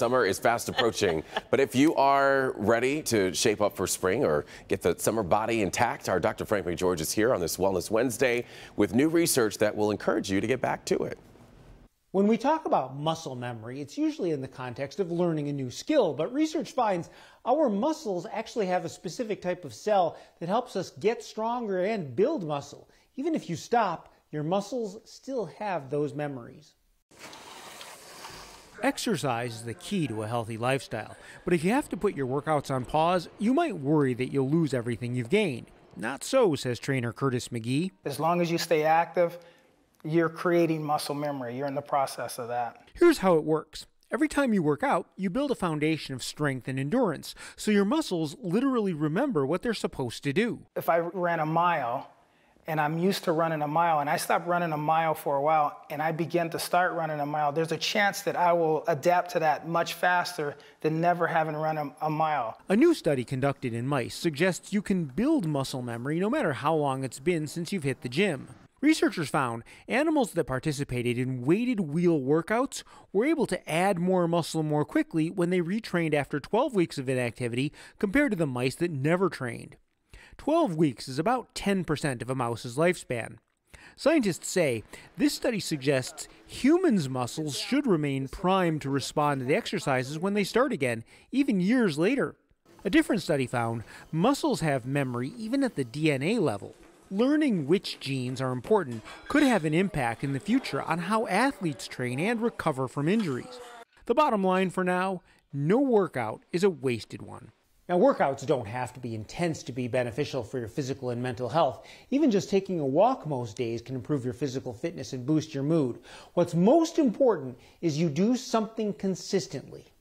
Summer is fast approaching, but if you are ready to shape up for spring or get the summer body intact, our Dr. Frank McGeorge is here on this Wellness Wednesday with new research that will encourage you to get back to it. When we talk about muscle memory, it's usually in the context of learning a new skill, but research finds our muscles actually have a specific type of cell that helps us get stronger and build muscle. Even if you stop, your muscles still have those memories. Exercise is the key to a healthy lifestyle, but if you have to put your workouts on pause, you might worry that you'll lose everything you've gained. Not so, says trainer Curtis McGee. As long as you stay active, you're creating muscle memory. You're in the process of that. Here's how it works. Every time you work out, you build a foundation of strength and endurance, so your muscles literally remember what they're supposed to do. If I ran a mile, and I'm used to running a mile, and I stop running a mile for a while, and I begin to start running a mile, there's a chance that I will adapt to that much faster than never having run a mile. A new study conducted in mice suggests you can build muscle memory no matter how long it's been since you've hit the gym. Researchers found animals that participated in weighted wheel workouts were able to add more muscle more quickly when they retrained after 12 weeks of inactivity compared to the mice that never trained. 12 weeks is about 10% of a mouse's lifespan. Scientists say this study suggests humans' muscles should remain primed to respond to the exercises when they start again, even years later. A different study found muscles have memory even at the DNA level. Learning which genes are important could have an impact in the future on how athletes train and recover from injuries. The bottom line for now, no workout is a wasted one. Now, workouts don't have to be intense to be beneficial for your physical and mental health. Even just taking a walk most days can improve your physical fitness and boost your mood. What's most important is you do something consistently.